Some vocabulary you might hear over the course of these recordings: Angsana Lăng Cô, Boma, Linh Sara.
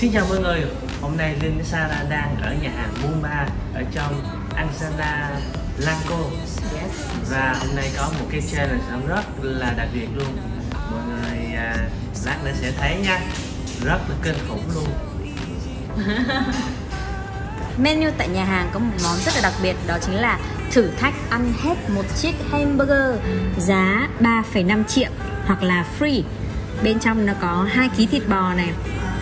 Xin chào mọi người, hôm nay Linh Sara đang ở nhà hàng Boma ở trong Angsana Lăng Cô. Và hôm nay có một cái challenge rất là đặc biệt luôn. Mọi người lát nữa sẽ thấy nha, rất là kinh khủng luôn. Menu tại nhà hàng có một món rất là đặc biệt, đó chính là thử thách ăn hết một chiếc hamburger giá 3,5 triệu hoặc là free. Bên trong nó có 2 kg thịt bò này,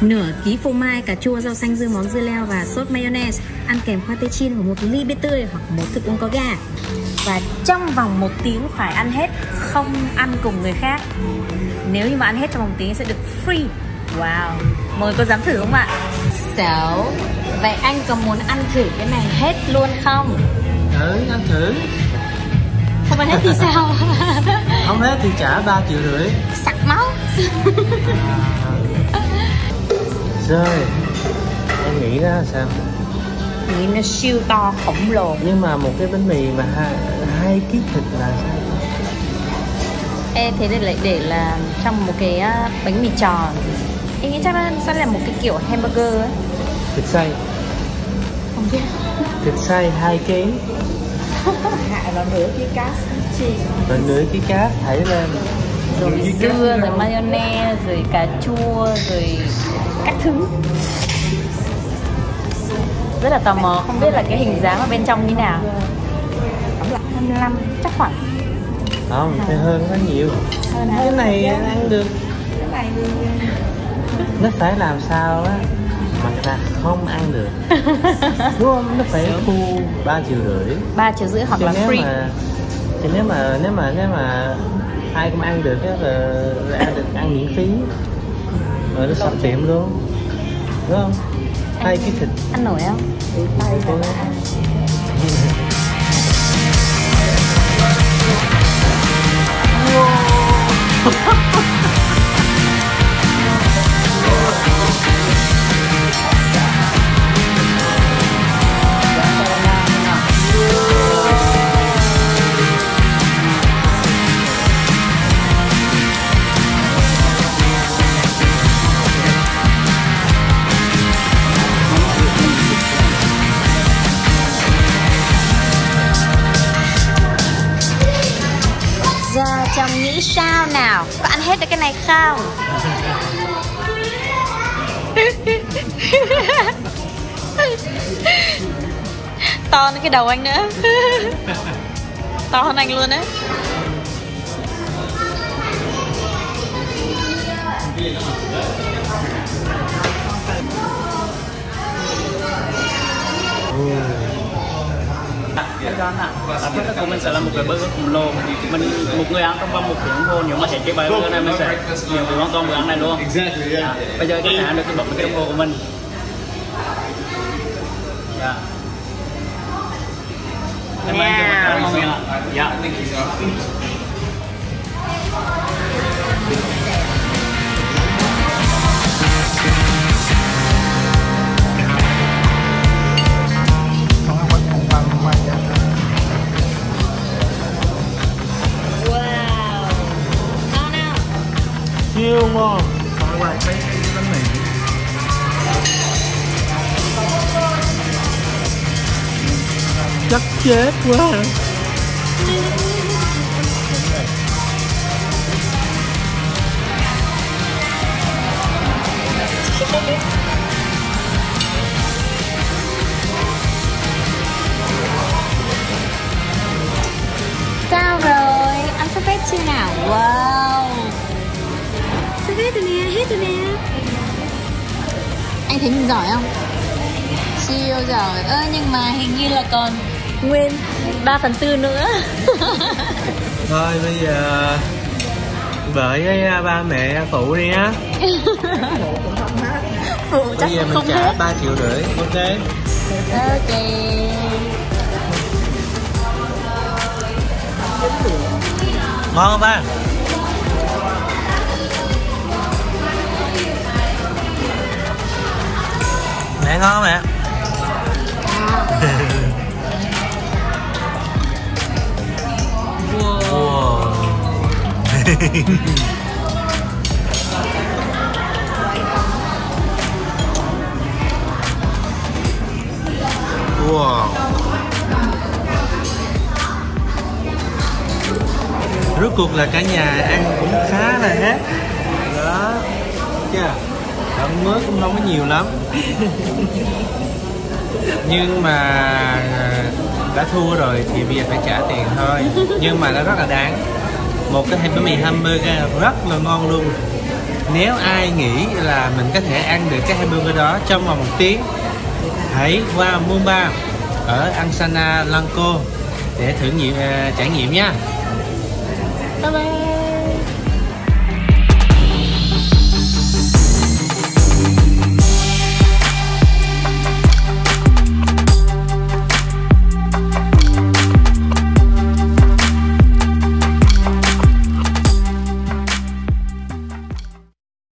nửa ký phô mai, cà chua, rau xanh, dưa món, dưa leo và sốt mayonnaise, ăn kèm khoai tây chiên và một ly bia tươi hoặc một thức uống có ga. Và trong vòng 1 tiếng phải ăn hết, không ăn cùng người khác. Nếu như mà ăn hết trong vòng 1 tiếng sẽ được free. Wow, mời cô dám thử không ạ? So, vậy anh có muốn ăn thử cái này hết luôn không? Ừ, ăn thử. Không ăn hết thì sao? Không hết thì trả 3,5 triệu. Sặc máu. Rồi, em nghĩ nó sao? Nghĩ nó siêu to, khổng lồ. Nhưng mà một cái bánh mì và hai ký thịt là sao? Ê, thế đây lại để là trong một cái bánh mì tròn. Em nghĩ chắc nó sẽ là một cái kiểu hamburger ấy. Thịt xay. Không biết. Thịt xay 2 kg. Hạ vào nửa ký cát. Và nửa ký cát thảy lên. Rồi dưa, rồi mayonnaise, rồi cà chua, rồi các thứ. Rất là tò mò, không biết là cái hình dáng ở bên trong như nào. 25 chắc khoảng. Không, phải hơn nó nhiều. Cái này ăn được. Nó phải làm sao á mà người ta không ăn được. Đúng không? Nó phải thu 3,5 triệu. 3,5 triệu hoặc là free. Thì nếu mà ai cũng ăn được là được ăn miễn phí. Rồi nó sập tiệm luôn. Đúng không? Hai cái thịt. Ăn nổi không? Không. Giờ chồng nghĩ sao nào? Có ăn hết được cái này không? To hơn cái đầu anh nữa. To hơn anh luôn đấy. Mình sẽ làm một cái burger khổng lồ. Mình một người ăn trong vòng 1 tiếng đồng hồ. Nếu mà sẽ chế bài burger này mình sẽ nhiều người ăn toàn bữa ăn này luôn. Bây giờ có thể ăn được cái bọc cái đồng hồ của mình. Dạ. Dạ. Siêu ngon. Ngoài cái bánh mì. Chắc chết quá. Sao rồi? Ăn sắp hết chưa nào? Wow. Hết rồi nè. Anh thấy mình giỏi không? Siêu giỏi. Nhưng mà hình như là còn nguyên 3/4 nữa. Thôi bây giờ bởi với ba mẹ phụ đi á. Phụ chắc bây giờ mình trả 3,5 triệu. Ok. Ngon không ba? Mẹ ngon mẹ. Wow. cuộc là cả nhà ăn cũng khá là hết đó, chưa ăn mới cũng không có nhiều lắm nhưng mà đã thua rồi thì bây giờ phải trả tiền thôi, nhưng mà nó rất là đáng. Một cái hộp bánh mì hamburger rất là ngon luôn. Nếu ai nghĩ là mình có thể ăn được cái hamburger đó trong vòng 1 tiếng, hãy qua Mum Ba ở Angsana Lăng Cô để thử nghiệm, trải nghiệm nha. Bye bye.